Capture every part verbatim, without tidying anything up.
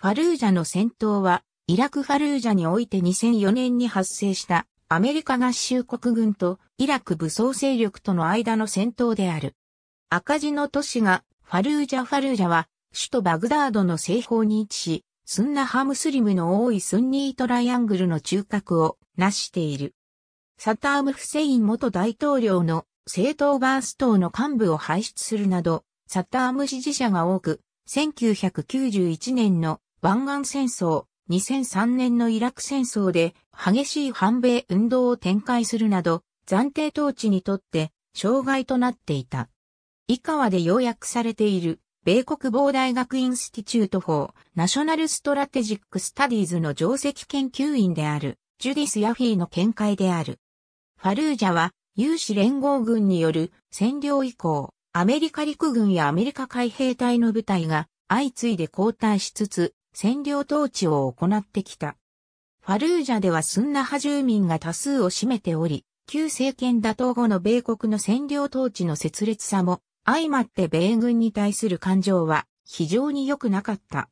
ファルージャの戦闘は、イラク・ファルージャにおいてにせんよねんに発生したアメリカ合衆国軍とイラク武装勢力との間の戦闘である。赤字の都市がファルージャ。ファルージャは首都バグダードの西方に位置し、スンナ派ムスリムの多いスンニートライアングルの中核を成している。サターム・フセイン元大統領の政党バース党の幹部を輩出するなど、サターム支持者が多く、せんきゅうひゃくきゅうじゅういちねんの湾岸戦争、にせんさんねんのイラク戦争で激しい反米運動を展開するなど、暫定統治にとって障害となっていた。以下はで要約されている、米国防大学インスティチュート・フォー・ナショナル・ストラテジック・スタディーズの上席研究員である、ジュディス・ヤフィーの見解である。ファルージャは、有志連合軍による占領以降、アメリカ陸軍やアメリカ海兵隊の部隊が相次いで後退しつつ、占領統治を行ってきた。ファルージャではスンナ派住民が多数を占めており、旧政権打倒後の米国の占領統治の拙劣さも、相まって米軍に対する感情は非常に良くなかった。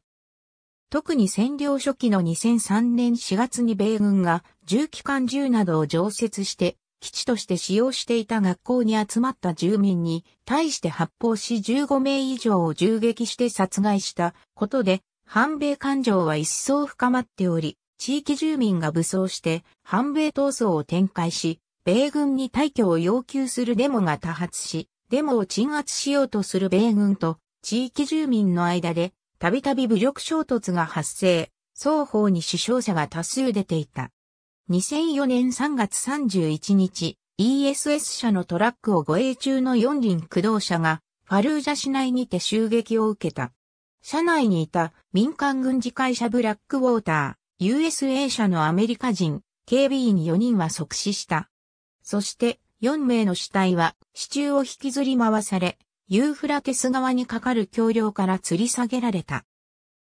特に占領初期のにせんさんねんしがつに米軍が銃機関銃などを常設して、基地として使用していた学校に集まった住民に対して発砲しじゅうごめい以上を銃撃して殺害したことで反米感情は一層深まっており、地域住民が武装して反米闘争を展開し、米軍に退去を要求するデモが多発し、デモを鎮圧しようとする米軍と地域住民の間でたびたび武力衝突が発生、双方に死傷者が多数出ていた。にせんよねんさんがつさんじゅういちにち、イーエスエス 社のトラックを護衛中の四輪駆動車がファルージャ市内にて襲撃を受けた。車内にいた民間軍事会社ブラックウォーター、ユーエスエー 社のアメリカ人、警備員よにんは即死した。そしてよんめいの死体は支柱を引きずり回され、ユーフラテス川に架かる橋梁から吊り下げられた。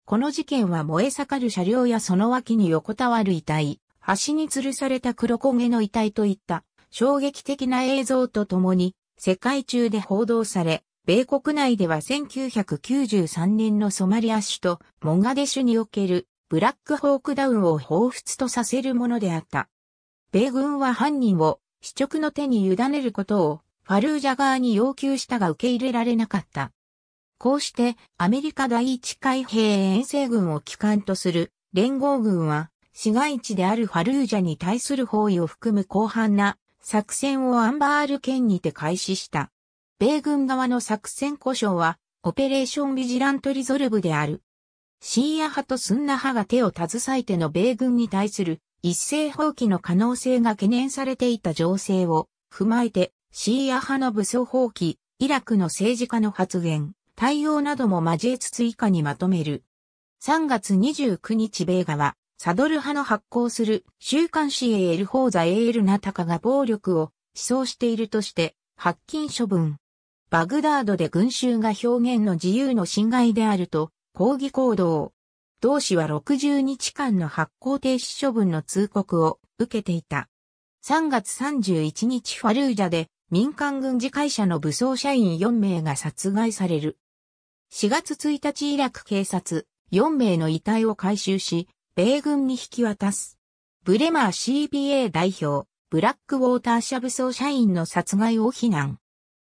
この事件は燃え盛る車両やその脇に横たわる遺体。端に吊るされた黒焦げの遺体といった衝撃的な映像とともに世界中で報道され、米国内ではせんきゅうひゃくきゅうじゅうさんねんのソマリア首都モガディシュにおけるブラックホークダウンを彷彿とさせるものであった。米軍は犯人を死直の手に委ねることをファルージャ側に要求したが受け入れられなかった。こうしてアメリカ第一海兵遠征軍を旗艦とする連合軍は市街地であるファルージャに対する包囲を含む広範な作戦をアンバール県にて開始した。米軍側の作戦呼称はOperation Vigilant Resolveである。シーア派とスンナ派が手を携えての米軍に対する一斉蜂起の可能性が懸念されていた情勢を踏まえてシーア派の武装蜂起、イラクの政治家の発言、対応なども交えつつ以下にまとめる。さんがつにじゅうくにち米側。サドル派の発行する週刊誌エーエル報ザエーエルナタカが暴力を思想しているとして発禁処分。バグダードで群衆が表現の自由の侵害であると抗議行動。同誌はろくじゅうにちかんの発行停止処分の通告を受けていた。さんがつさんじゅういちにちファルージャで民間軍事会社の武装社員よんめいが殺害される。しがつついたちイラク警察よんめいの遺体を回収し、米軍に引き渡す。ブレマー シービーエー 代表、ブラックウォーター社武装社員の殺害を非難。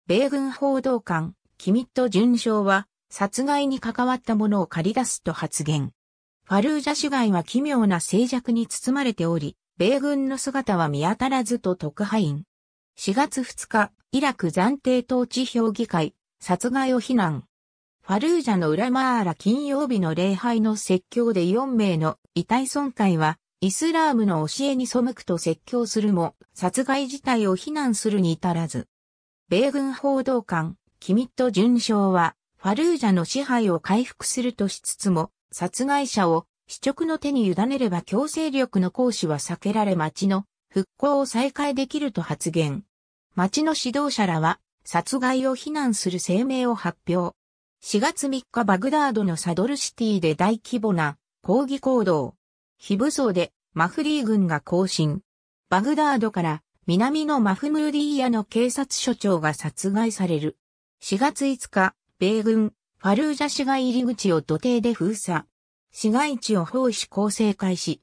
米軍報道官、キミット准将は、殺害に関わった者を駆り出すと発言。ファルージャ市街は奇妙な静寂に包まれており、米軍の姿は見当たらずと特派員。しがつふつか、イラク暫定統治評議会、殺害を非難。ファルージャのウラマーラ金曜日の礼拝の説教でよんめいの遺体損壊はイスラームの教えに背くと説教するも殺害自体を非難するに至らず。米軍報道官キミット准将はファルージャの支配を回復するとしつつも殺害者を死直の手に委ねれば強制力の行使は避けられ町の復興を再開できると発言。町の指導者らは殺害を非難する声明を発表。しがつみっかバグダードのサドルシティで大規模な抗議行動。非武装でマフリー軍が行進。バグダードから南のマフムーディーヤの警察署長が殺害される。しがついつか、米軍、ファルージャ市街入り口を土手で封鎖。市街地を包囲攻勢開始。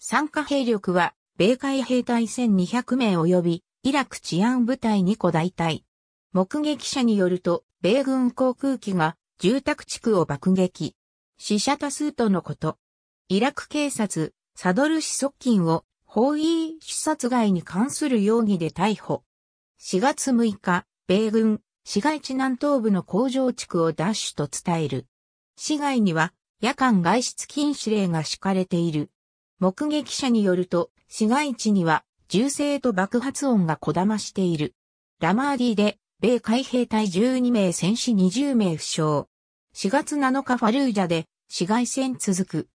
参加兵力は、米海兵隊せんにひゃくめい及び、イラク治安部隊にこだいたい。目撃者によると、米軍航空機が住宅地区を爆撃。死者多数とのこと。イラク警察、サドル師側近を法医主殺害に関する容疑で逮捕。しがつむいか、米軍、市街地南東部の工場地区を奪取と伝える。市街には夜間外出禁止令が敷かれている。目撃者によると、市街地には銃声と爆発音がこだましている。ラマーディで、米海兵隊じゅうにめい戦死にじゅうめい負傷。しがつなのかファルージャで、市街戦続く。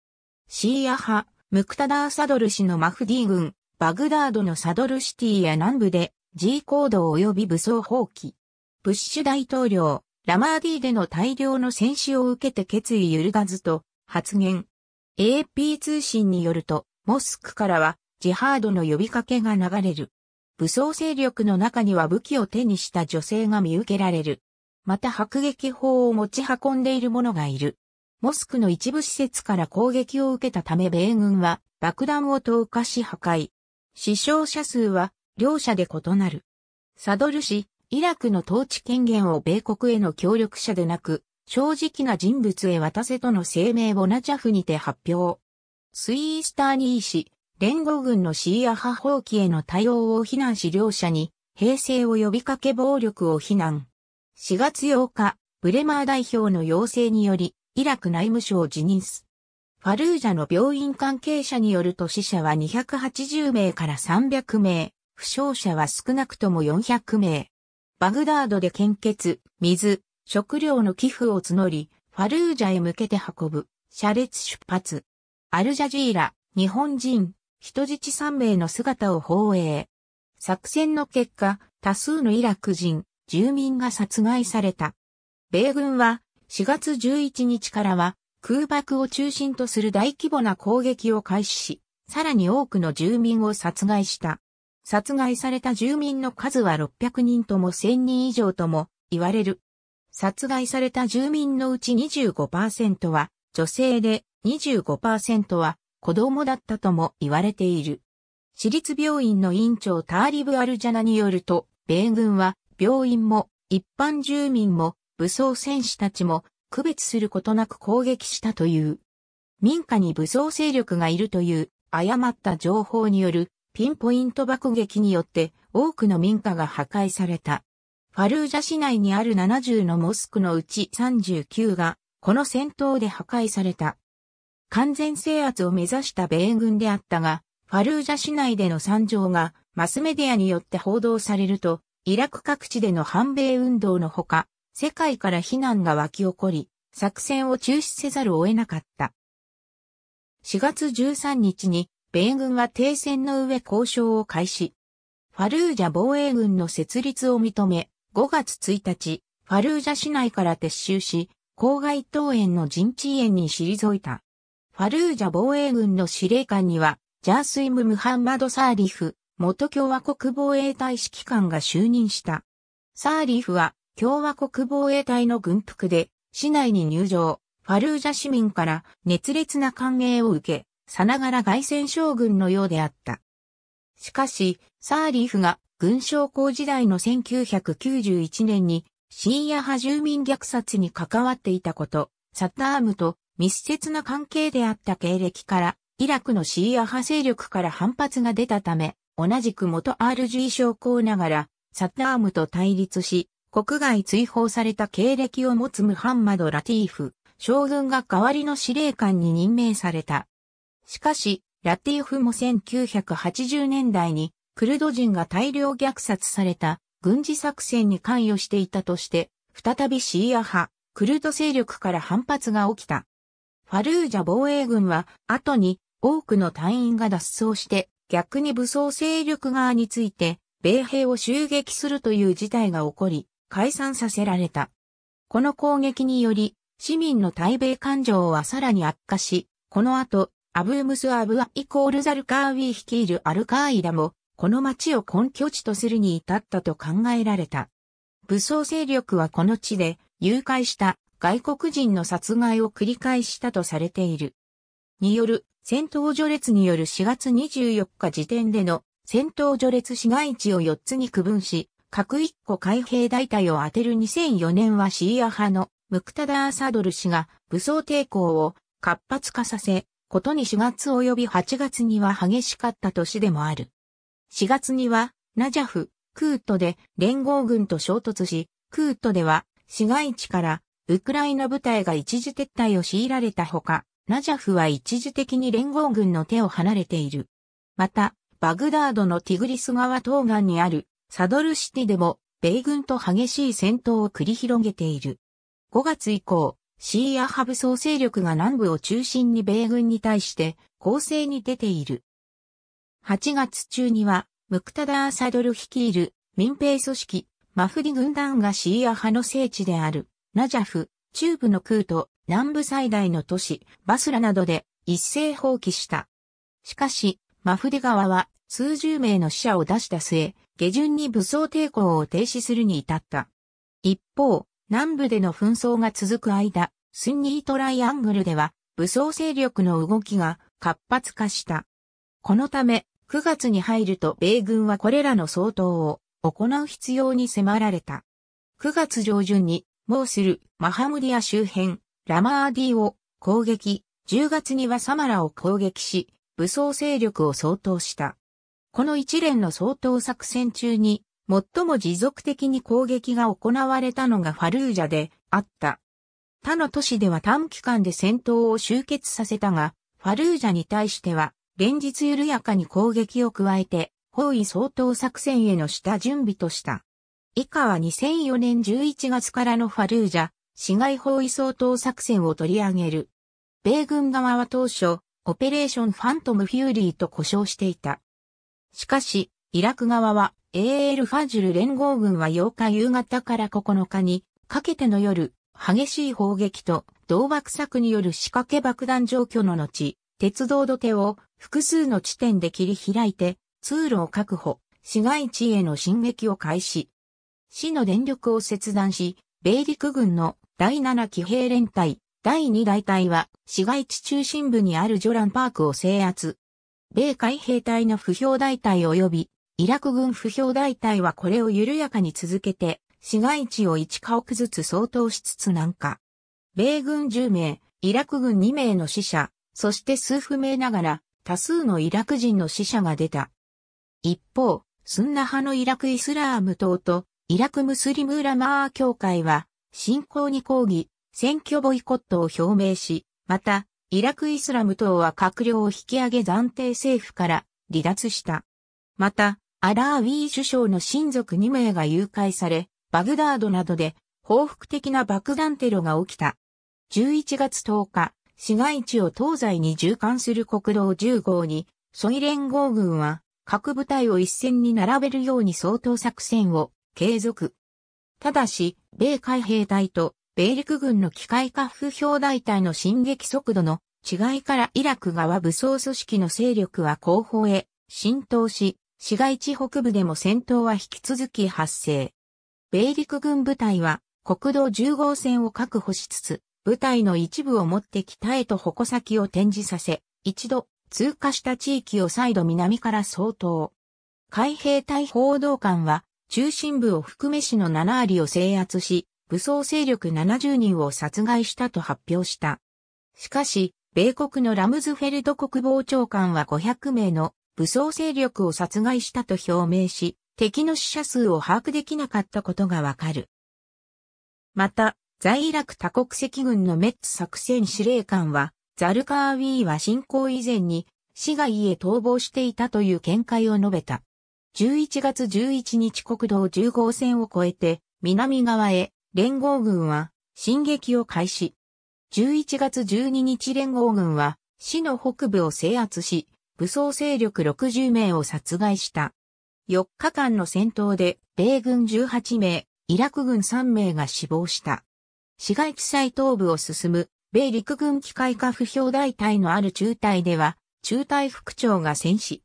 シーア派、ムクタダー・サドル師のマフディ軍、バグダードのサドルシティや南部で、G 行動及び武装蜂起。ブッシュ大統領、ラマーディでの大量の戦死を受けて決意揺るがずと発言。エーピー 通信によると、モスクからは、ジハードの呼びかけが流れる。武装勢力の中には武器を手にした女性が見受けられる。また迫撃砲を持ち運んでいる者がいる。モスクの一部施設から攻撃を受けたため米軍は爆弾を投下し破壊。死傷者数は両者で異なる。サドル師、イラクの統治権限を米国への協力者でなく、正直な人物へ渡せとの声明をナジャフにて発表。スイースターニー氏、連合軍のシーア派蜂起への対応を非難し両者に平静を呼びかけ暴力を非難。しがつようか、ブレマー代表の要請により、イラク内務省を辞任す。ファルージャの病院関係者によると死者はにひゃくはちじゅうめいからさんびゃくめい、負傷者は少なくともよんひゃくめい。バグダードで献血、水、食料の寄付を募り、ファルージャへ向けて運ぶ、車列出発。アルジャジーラ、日本人、人質さんめいの姿を放映。作戦の結果、多数のイラク人、住民が殺害された。米軍はしがつじゅういちにちからは空爆を中心とする大規模な攻撃を開始し、さらに多くの住民を殺害した。殺害された住民の数はろっぴゃくにんともせんにん以上とも言われる。殺害された住民のうち にじゅうごパーセント は女性で にじゅうごパーセント は子供だったとも言われている。市立病院の院長ターリブ・アルジャナによると、米軍は病院も一般住民も武装戦士たちも区別することなく攻撃したという。民家に武装勢力がいるという誤った情報によるピンポイント爆撃によって多くの民家が破壊された。ファルージャ市内にあるななじゅうのモスクのうちさんじゅうきゅうがこの戦闘で破壊された。完全制圧を目指した米軍であったが、ファルージャ市内での惨状がマスメディアによって報道されると、イラク各地での反米運動のほか、世界から非難が湧き起こり、作戦を中止せざるを得なかった。しがつじゅうさんにちに、米軍は停戦の上交渉を開始。ファルージャ防衛軍の設立を認め、ごがつついたち、ファルージャ市内から撤収し、郊外桃園の陣地園に退いた。ファルージャ防衛軍の司令官には、ジャースイム・ムハンマド・サーリフ、元共和国防衛隊指揮官が就任した。サーリフは共和国防衛隊の軍服で市内に入場、ファルージャ市民から熱烈な歓迎を受け、さながら凱旋将軍のようであった。しかし、サーリフが軍将校時代のせんきゅうひゃくきゅうじゅういちねんにシーア派住民虐殺に関わっていたこと、サッダームと密接な関係であった経歴から、イラクのシーア派勢力から反発が出たため、同じく元 アールジー 将校ながら、サッダームと対立し、国外追放された経歴を持つムハンマド・ラティーフ、将軍が代わりの司令官に任命された。しかし、ラティーフもせんきゅうひゃくはちじゅうねんだいに、クルド人が大量虐殺された軍事作戦に関与していたとして、再びシーア派、クルド勢力から反発が起きた。ファルージャ防衛軍は、後に多くの隊員が脱走して、逆に武装勢力側について、米兵を襲撃するという事態が起こり、解散させられた。この攻撃により、市民の対米感情はさらに悪化し、この後、アブームス・アブア・イコール・ザルカーウィ率いるアルカーイダも、この町を根拠地とするに至ったと考えられた。武装勢力はこの地で、誘拐した外国人の殺害を繰り返したとされている。による戦闘序列によるしがつにじゅうよっか時点での戦闘序列市街地をよっつに区分し、各いっこ海兵大隊を当てるにせんよねんはシーア派のムクタダー・サドル氏が武装抵抗を活発化させ、ことにしがつ及びはちがつには激しかった年でもある。しがつにはナジャフ、クートで連合軍と衝突し、クートでは市街地からウクライナ部隊が一時撤退を強いられたほか、ナジャフは一時的に連合軍の手を離れている。また、バグダードのティグリス川東岸にあるサドルシティでも米軍と激しい戦闘を繰り広げている。ごがつ以降、シーア派武装勢力が南部を中心に米軍に対して攻勢に出ている。はちがつ中には、ムクタダー・サドル率いる民兵組織、マフディ軍団がシーア派の聖地である、ナジャフ、中部のクート、南部最大の都市、バスラなどで一斉蜂起した。しかし、マフディ側は数十名の死者を出した末、下旬に武装抵抗を停止するに至った。一方、南部での紛争が続く間、スンニートライアングルでは武装勢力の動きが活発化した。このため、くがつに入ると米軍はこれらの掃討を行う必要に迫られた。くがつ上旬に、モースル、マハムディア周辺、ラマーディを攻撃、じゅうがつにはサマラを攻撃し、武装勢力を掃討した。この一連の掃討作戦中に、最も持続的に攻撃が行われたのがファルージャであった。他の都市では短期間で戦闘を終結させたが、ファルージャに対しては、連日緩やかに攻撃を加えて、包囲掃討作戦への下準備とした。以下はにせんよねんじゅういちがつからのファルージャ、市街包囲掃討作戦を取り上げる。米軍側は当初、オペレーションファントムフューリーと呼称していた。しかし、イラク側は、エーエル ファジュル連合軍はようか夕方からここのかに、かけての夜、激しい砲撃と、同爆作による仕掛け爆弾除去の後、鉄道土手を複数の地点で切り開いて、通路を確保、市街地への進撃を開始。市の電力を切断し、米陸軍のだいなな騎兵連隊、だいに大隊は市街地中心部にあるジョランパークを制圧。米海兵隊の不評大隊及びイラク軍不評大隊はこれを緩やかに続けて市街地をいち家屋ずつ掃討しつつ南下。米軍じゅうめい、イラク軍にめいの死者、そして数不明ながら多数のイラク人の死者が出た。一方、スンナ派のイラクイスラーム党とイラクムスリムウラマー協会は侵攻に抗議、選挙ボイコットを表明し、また、イラクイスラム党は閣僚を引き上げ暫定政府から離脱した。また、アラーウィー首相の親族にめいが誘拐され、バグダードなどで報復的な爆弾テロが起きた。じゅういちがつとおか、市街地を東西に縦貫する国道じゅうごうに、ソイ連合軍は各部隊を一線に並べるように掃討作戦を継続。ただし、米海兵隊と、米陸軍の機械化不評大隊の進撃速度の違いからイラク側武装組織の勢力は後方へ浸透し、市街地北部でも戦闘は引き続き発生。米陸軍部隊は国道じゅうごうせんを確保しつつ、部隊の一部をもって北へと矛先を転じさせ、一度通過した地域を再度南から掃討。海兵隊報道官は中心部を含め市のななわりを制圧し、武装勢力ななじゅうにんを殺害したと発表した。しかし、米国のラムズフェルド国防長官はごひゃくめいの武装勢力を殺害したと表明し、敵の死者数を把握できなかったことがわかる。また、在イラク多国籍軍のメッツ作戦司令官は、ザルカーウィーは侵攻以前に市外へ逃亡していたという見解を述べた。じゅういちがつじゅういちにち国道じゅうごうせんを越えて南側へ、連合軍は進撃を開始。じゅういちがつじゅうににち連合軍は市の北部を制圧し、武装勢力ろくじゅうめいを殺害した。よっかかんの戦闘で米軍じゅうはちめい、イラク軍さんめいが死亡した。市街地最東部を進む米陸軍機械化不評大隊のある中隊では、中隊副長が戦死。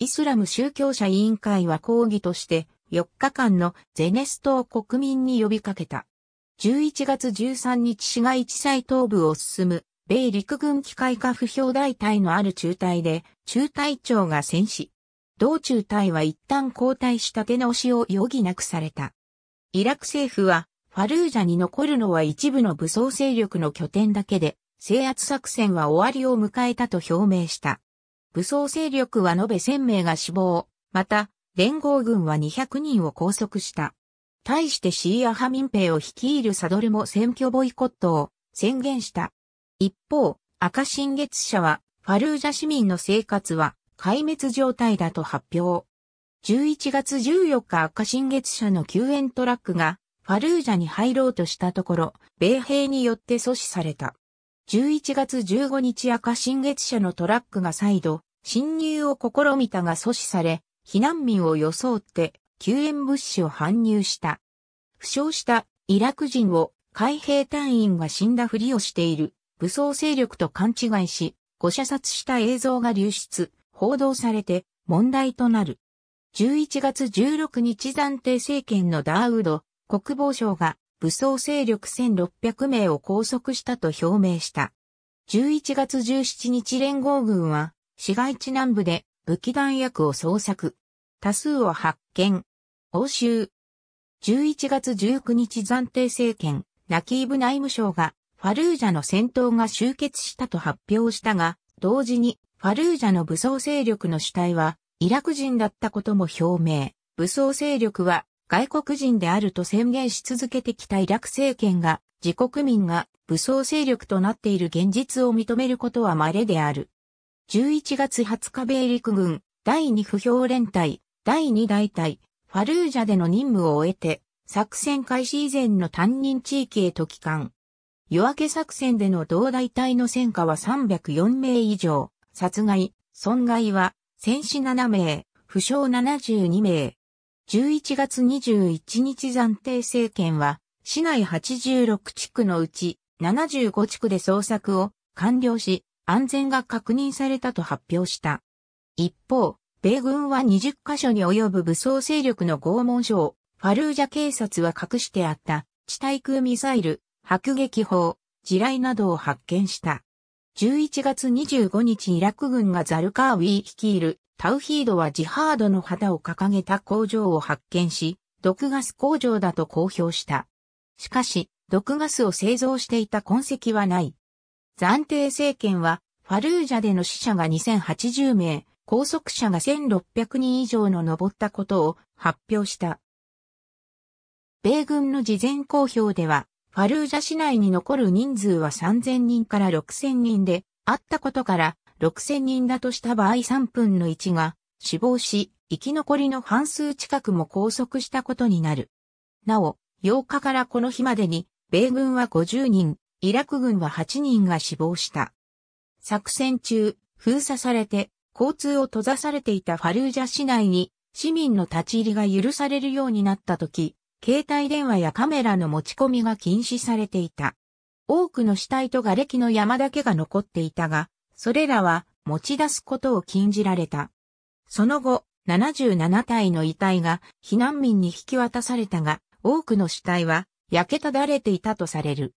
イスラム宗教者委員会は抗議として、よっかかんのゼネストを国民に呼びかけた。じゅういちがつじゅうさんにち市街地最東部を進む米陸軍機械化不評大隊のある中隊で、中隊長が戦死。同中隊は一旦交代し立て直しを余儀なくされた。イラク政府は、ファルージャに残るのは一部の武装勢力の拠点だけで、制圧作戦は終わりを迎えたと表明した。武装勢力は延べせんめいが死亡、また、連合軍はにひゃくにんを拘束した。対してシーア派民兵を率いるサドルも選挙ボイコットを宣言した。一方、赤新月社は、ファルージャ市民の生活は壊滅状態だと発表。じゅういちがつじゅうよっか赤新月社の救援トラックが、ファルージャに入ろうとしたところ、米兵によって阻止された。じゅういちがつじゅうごにち赤新月社のトラックが再度、侵入を試みたが阻止され、避難民を装って救援物資を搬入した。負傷したイラク人を海兵隊員が死んだふりをしている武装勢力と勘違いし、誤射殺した映像が流出、報道されて問題となる。じゅういちがつじゅうろくにち暫定政権のダーウド国防相が武装勢力せんろっぴゃくめいを拘束したと表明した。じゅういちがつじゅうしちにち連合軍は市街地南部で武器弾薬を捜索。多数を発見。押収。じゅういちがつじゅうくにち暫定政権、ナキーブ内務相がファルージャの戦闘が終結したと発表したが、同時にファルージャの武装勢力の主体はイラク人だったことも表明。武装勢力は外国人であると宣言し続けてきたイラク政権が、自国民が武装勢力となっている現実を認めることは稀である。じゅういちがつはつか米陸軍だいに不評連隊だいにだいたいファルージャでの任務を終えて作戦開始以前の担任地域へと帰還。夜明け作戦での同大隊の戦果はさんびゃくよんめい以上、殺害、損害は戦死ななめい、負傷ななじゅうにめい。じゅういちがつにじゅういちにち暫定政権は、市内はちじゅうろくちくのうちななじゅうごちくで捜索を完了し、安全が確認されたと発表した。一方、米軍はにじゅっかしょに及ぶ武装勢力の拷問所を、ファルージャ警察は隠してあった、地対空ミサイル、迫撃砲、地雷などを発見した。じゅういちがつにじゅうごにちイラク軍がザルカーウィ率いる、タウヒードはジハードの旗を掲げた工場を発見し、毒ガス工場だと公表した。しかし、毒ガスを製造していた痕跡はない。暫定政権は、ファルージャでの死者がにせんはちじゅうめい、拘束者がせんろっぴゃくにん以上の上ったことを発表した。米軍の事前公表では、ファルージャ市内に残る人数はさんぜんにんからろくせんにんで、あったことから、ろくせんにんだとした場合さんぶんのいちが死亡し、生き残りの半数近くも拘束したことになる。なお、ようかからこの日までに、米軍はごじゅうにん、イラク軍ははちにんが死亡した。作戦中、封鎖されて、交通を閉ざされていたファルージャ市内に、市民の立ち入りが許されるようになったとき、携帯電話やカメラの持ち込みが禁止されていた。多くの死体と瓦礫の山だけが残っていたが、それらは持ち出すことを禁じられた。その後、ななじゅうななたいの遺体が避難民に引き渡されたが、多くの死体は焼けただれていたとされる。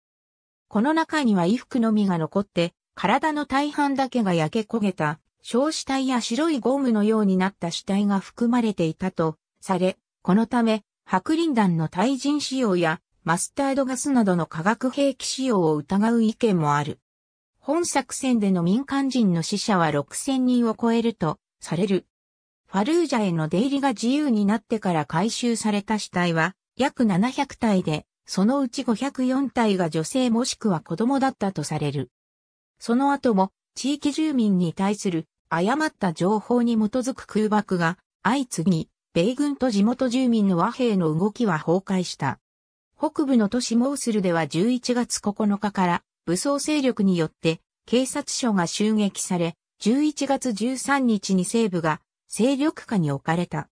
この中には衣服のみが残って、体の大半だけが焼け焦げた、焼死体や白いゴムのようになった死体が含まれていたとされ、このため、白リン弾の対人使用やマスタードガスなどの化学兵器使用を疑う意見もある。本作戦での民間人の死者はろくせんにんを超えるとされる。ファルージャへの出入りが自由になってから回収された死体は約ななひゃくたいで、そのうちごひゃくよんたいが女性もしくは子供だったとされる。その後も地域住民に対する誤った情報に基づく空爆が相次ぎ、米軍と地元住民の和平の動きは崩壊した。北部の都市モースルではじゅういちがつここのかから、武装勢力によって警察署が襲撃され、じゅういちがつじゅうさんにちに西部が勢力下に置かれた。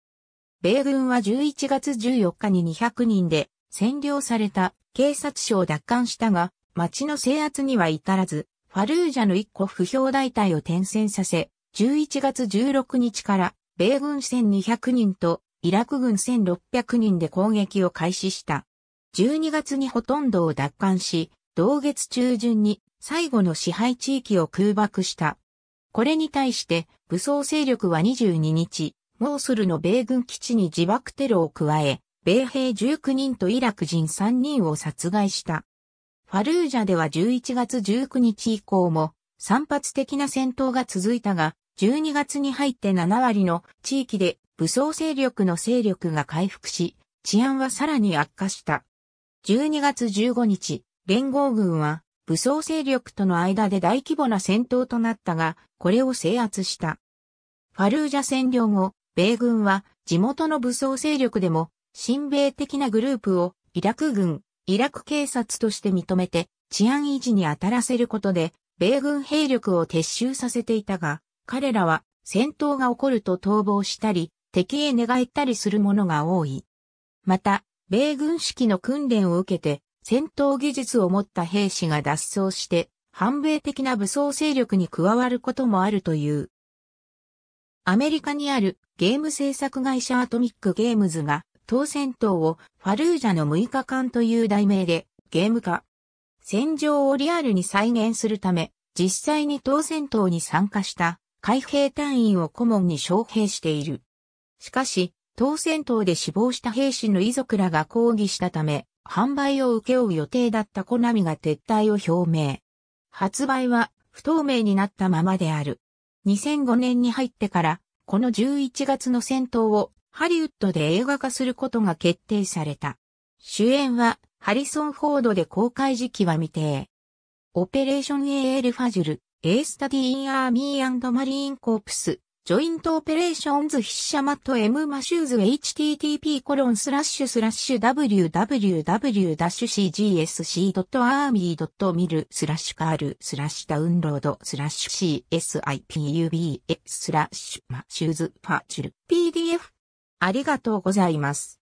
米軍はじゅういちがつじゅうよっかににひゃくにんで占領された警察署を奪還したが、町の制圧には至らず、ファルージャのいっこ不評大隊を転戦させ、じゅういちがつじゅうろくにちから米軍せんにひゃくにんとイラク軍せんろっぴゃくにんで攻撃を開始した。じゅうにがつにほとんどを奪還し、同月中旬に最後の支配地域を空爆した。これに対して武装勢力はにじゅうににち、モースルの米軍基地に自爆テロを加え、米兵じゅうくにんとイラク人さんにんを殺害した。ファルージャではじゅういちがつじゅうくにち以降も散発的な戦闘が続いたが、じゅうにがつに入ってななわりの地域で武装勢力の勢力が回復し、治安はさらに悪化した。じゅうにがつじゅうごにち、連合軍は武装勢力との間で大規模な戦闘となったが、これを制圧した。ファルージャ占領後、米軍は地元の武装勢力でも親米的なグループをイラク軍、イラク警察として認めて治安維持に当たらせることで米軍兵力を撤収させていたが、彼らは戦闘が起こると逃亡したり、敵へ寝返ったりする者が多い。また、米軍式の訓練を受けて戦闘技術を持った兵士が脱走して反米的な武装勢力に加わることもあるという。アメリカにあるゲーム制作会社アトミック・ゲームズが当戦闘をファルージャのむいかかんという題名でゲーム化。戦場をリアルに再現するため実際に当戦闘に参加した海兵隊員を顧問に招聘している。しかし、当戦闘で死亡した兵士の遺族らが抗議したため販売を請け負う予定だったコナミが撤退を表明。発売は不透明になったままである。にせんごねんに入ってから、このじゅういちがつの戦闘をハリウッドで映画化することが決定された。主演はハリソン・フォードで公開時期は未定。オペレーション・エール・ファジュル、A Study in Army and Marine Corps、ジョイント・オペレーションズ・筆者マット・M・マシューズ エイチティーティーピーコロンスラッシュスラッシュダブリュダブリュダブリュダッシュシージーエスシードットアーミードットミルスラッシュカールスラッシュダウンロードスラッシュシーエスアイピーユービーエススラッシュマシューズファジルピーディーエフ ありがとうございます。